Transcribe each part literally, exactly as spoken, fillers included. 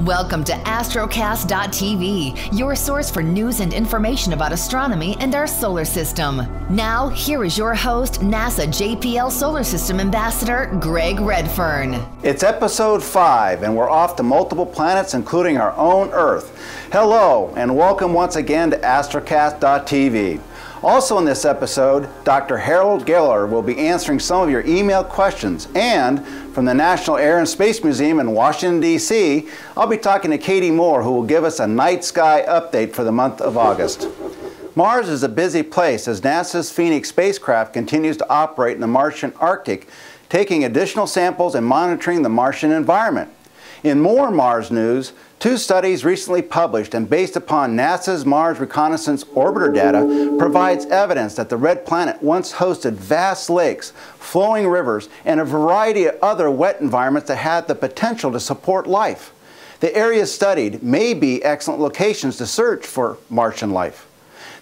Welcome to Astrocast dot T V, your source for news and information about astronomy and our solar system. Now, here is your host, NASA J P L Solar System Ambassador, Greg Redfern. It's episode five, and we're off to multiple planets, including our own Earth. Hello, and welcome once again to Astrocast dot T V. Also in this episode, Doctor Harold Geller will be answering some of your email questions, and from the National Air and Space Museum in Washington, D C, I'll be talking to Katie Moore, who will give us a night sky update for the month of August. Mars is a busy place as NASA's Phoenix spacecraft continues to operate in the Martian Arctic, taking additional samples and monitoring the Martian environment. In more Mars news, two studies recently published and based upon NASA's Mars Reconnaissance Orbiter data provides evidence that the red planet once hosted vast lakes, flowing rivers, and a variety of other wet environments that had the potential to support life. The areas studied may be excellent locations to search for Martian life.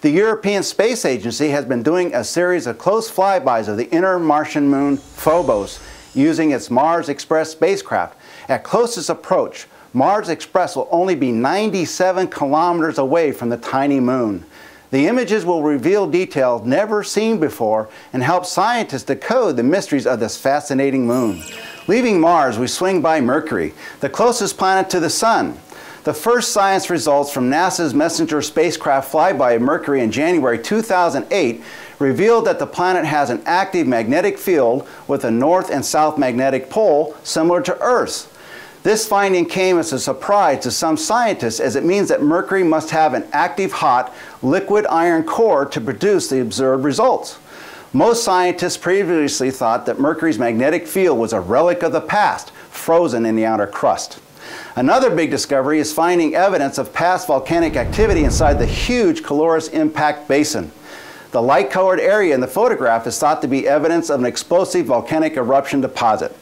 The European Space Agency has been doing a series of close flybys of the inner Martian moon Phobos using its Mars Express spacecraft. At closest approach, Mars Express will only be ninety-seven kilometers away from the tiny moon. The images will reveal details never seen before and help scientists decode the mysteries of this fascinating moon. Leaving Mars, we swing by Mercury, the closest planet to the Sun. The first science results from NASA's Messenger spacecraft flyby of Mercury in January two thousand eight revealed that the planet has an active magnetic field with a north and south magnetic pole similar to Earth's. This finding came as a surprise to some scientists as it means that Mercury must have an active hot, liquid iron core to produce the observed results. Most scientists previously thought that Mercury's magnetic field was a relic of the past, frozen in the outer crust. Another big discovery is finding evidence of past volcanic activity inside the huge Caloris Impact Basin. The light-colored area in the photograph is thought to be evidence of an explosive volcanic eruption deposit.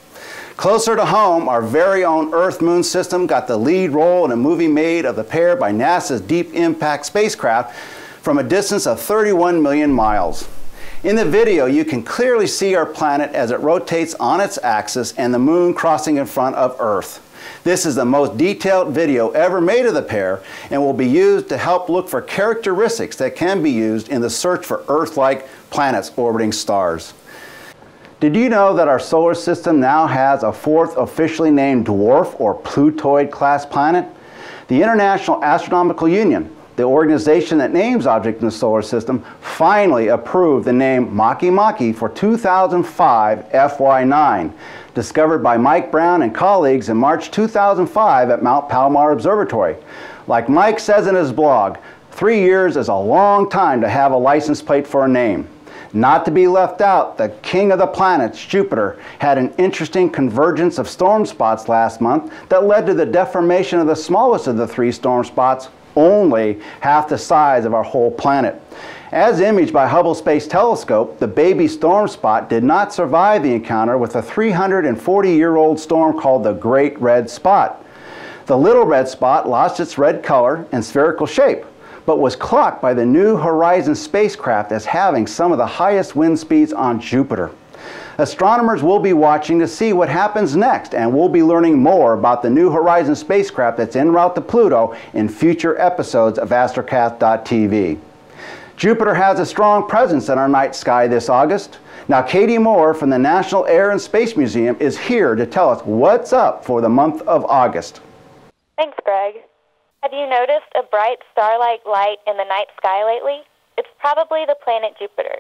Closer to home, our very own Earth-Moon system got the lead role in a movie made of the pair by NASA's Deep Impact spacecraft from a distance of thirty-one million miles. In the video, you can clearly see our planet as it rotates on its axis and the Moon crossing in front of Earth. This is the most detailed video ever made of the pair and will be used to help look for characteristics that can be used in the search for Earth-like planets orbiting stars. Did you know that our solar system now has a fourth officially named dwarf or Plutoid class planet? The International Astronomical Union, the organization that names objects in the solar system, finally approved the name Makemake for two thousand five F Y nine, discovered by Mike Brown and colleagues in March two thousand five at Mount Palomar Observatory. Like Mike says in his blog, three years is a long time to have a license plate for a name. Not to be left out, the king of the planets, Jupiter, had an interesting convergence of storm spots last month that led to the deformation of the smallest of the three storm spots, only half the size of our whole planet. As imaged by Hubble Space Telescope, the baby storm spot did not survive the encounter with a three hundred forty year old storm called the Great Red Spot. The little red spot lost its red color and spherical shape, but was clocked by the New Horizons spacecraft as having some of the highest wind speeds on Jupiter. Astronomers will be watching to see what happens next, and we'll be learning more about the New Horizons spacecraft that's en route to Pluto in future episodes of Astrocast dot T V. Jupiter has a strong presence in our night sky this August. Now, Katie Moore from the National Air and Space Museum is here to tell us what's up for the month of August. Thanks, Greg. Have you noticed a bright star-like light in the night sky lately? It's probably the planet Jupiter.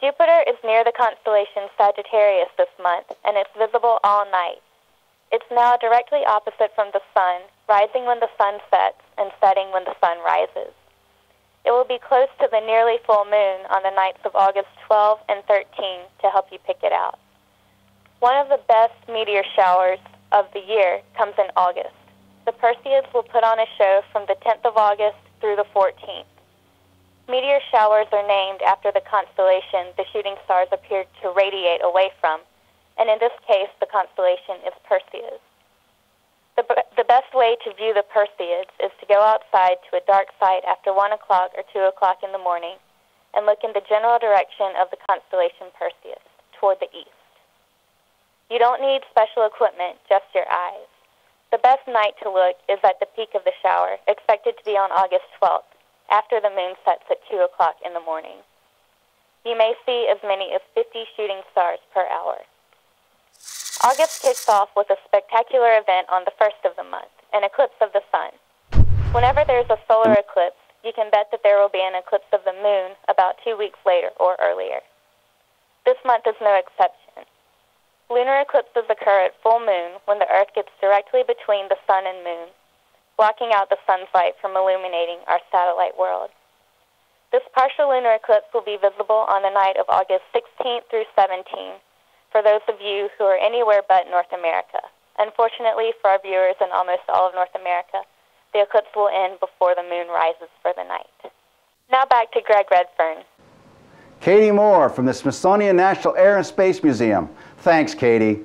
Jupiter is near the constellation Sagittarius this month, and it's visible all night. It's now directly opposite from the sun, rising when the sun sets and setting when the sun rises. It will be close to the nearly full moon on the nights of August twelve and thirteen to help you pick it out. One of the best meteor showers of the year comes in August. The Perseids will put on a show from the tenth of August through the fourteenth. Meteor showers are named after the constellation the shooting stars appear to radiate away from, and in this case, the constellation is Perseus. The, the best way to view the Perseids is to go outside to a dark site after one o'clock or two o'clock in the morning and look in the general direction of the constellation Perseus, toward the east. You don't need special equipment, just your eyes. The best best night to look is at the peak of the shower, expected to be on August twelfth, after the moon sets at two o'clock in the morning. You may see as many as fifty shooting stars per hour. August kicks off with a spectacular event on the first of the month, an eclipse of the sun. Whenever there's a solar eclipse, you can bet that there will be an eclipse of the moon about two weeks later or earlier. This month is no exception. Lunar eclipses occur at full moon when the Earth gets directly between the sun and moon, blocking out the sun's light from illuminating our satellite world. This partial lunar eclipse will be visible on the night of August sixteenth through seventeenth for those of you who are anywhere but North America. Unfortunately for our viewers in almost all of North America, the eclipse will end before the moon rises for the night. Now back to Greg Redfern. Katie Moore from the Smithsonian National Air and Space Museum. Thanks, Katie.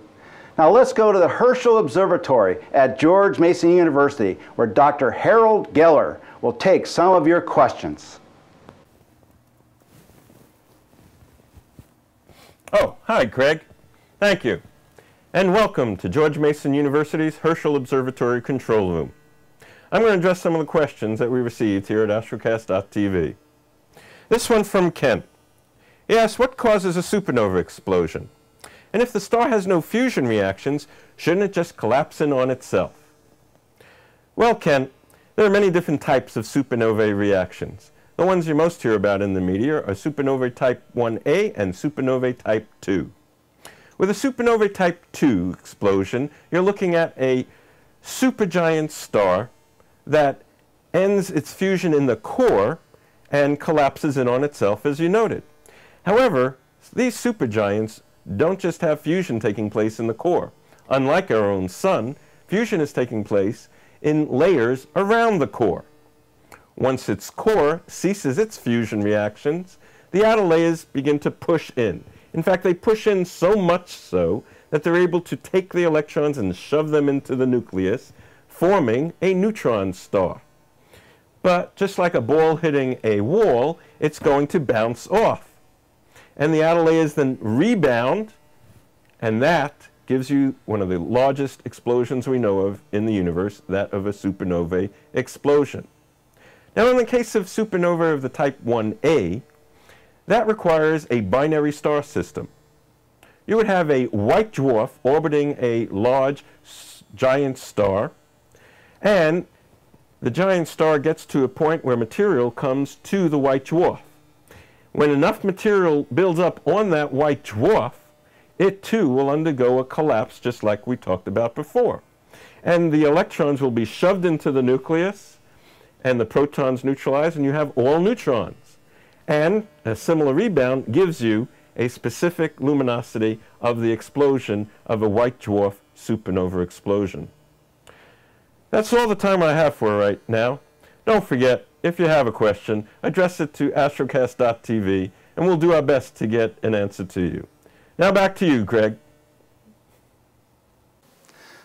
Now let's go to the Herschel Observatory at George Mason University, where Doctor Harold Geller will take some of your questions. Oh, hi, Greg. Thank you. And welcome to George Mason University's Herschel Observatory Control Room. I'm going to address some of the questions that we received here at Astrocast dot T V. This one from Kent. He asks, what causes a supernova explosion? And if the star has no fusion reactions, shouldn't it just collapse in on itself? Well, Kent, there are many different types of supernovae reactions. The ones you most hear about in the media are supernovae type one A and supernovae type two. With a supernovae type two explosion, you're looking at a supergiant star that ends its fusion in the core and collapses in on itself, as you noted. However, these supergiants don't just have fusion taking place in the core. Unlike our own sun, fusion is taking place in layers around the core. Once its core ceases its fusion reactions, the outer layers begin to push in. In fact, they push in so much so that they're able to take the electrons and shove them into the nucleus, forming a neutron star. But just like a ball hitting a wall, it's going to bounce off. And the outer layers then rebound, and that gives you one of the largest explosions we know of in the universe, that of a supernovae explosion. Now, in the case of supernovae of the type one A, that requires a binary star system. You would have a white dwarf orbiting a large giant star, and the giant star gets to a point where material comes to the white dwarf. When enough material builds up on that white dwarf, it too will undergo a collapse, just like we talked about before. And the electrons will be shoved into the nucleus, and the protons neutralize, and you have all neutrons. And a similar rebound gives you a specific luminosity of the explosion of a white dwarf supernova explosion. That's all the time I have for right now. Don't forget, if you have a question, address it to Astrocast dot T V, and we'll do our best to get an answer to you. Now back to you, Greg.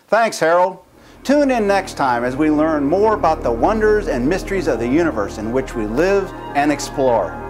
Thanks, Harold. Tune in next time as we learn more about the wonders and mysteries of the universe in which we live and explore.